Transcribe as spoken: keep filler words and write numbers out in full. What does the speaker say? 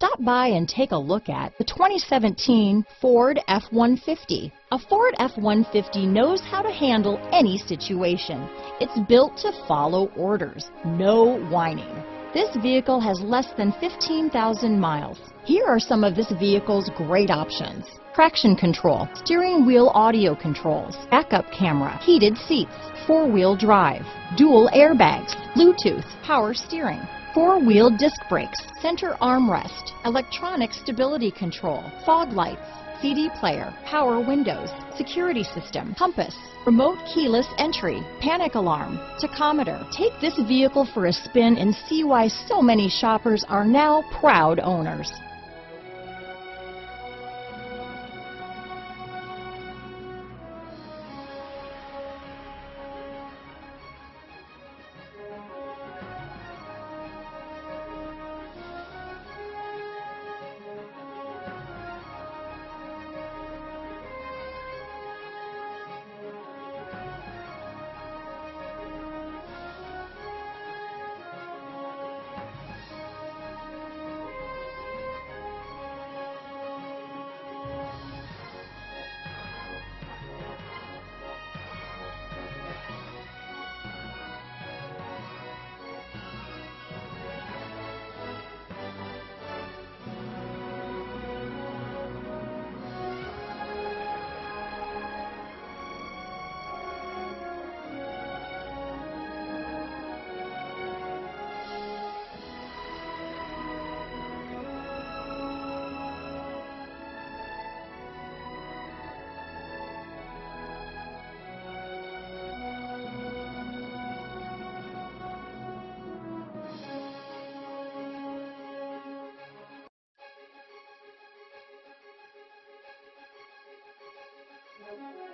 Stop by and take a look at the twenty seventeen Ford F one fifty. A Ford F one fifty knows how to handle any situation. It's built to follow orders, no whining. This vehicle has less than fifteen thousand miles. Here are some of this vehicle's great options: traction control, steering wheel audio controls, backup camera, heated seats, four-wheel drive, dual airbags, Bluetooth, power steering, four-wheel disc brakes, center armrest, electronic stability control, fog lights, C D player, power windows, security system, compass, remote keyless entry, panic alarm, tachometer. Take this vehicle for a spin and see why so many shoppers are now proud owners. Thank you.